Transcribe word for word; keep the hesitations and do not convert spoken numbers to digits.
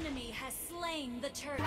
enemy has slain the turtle.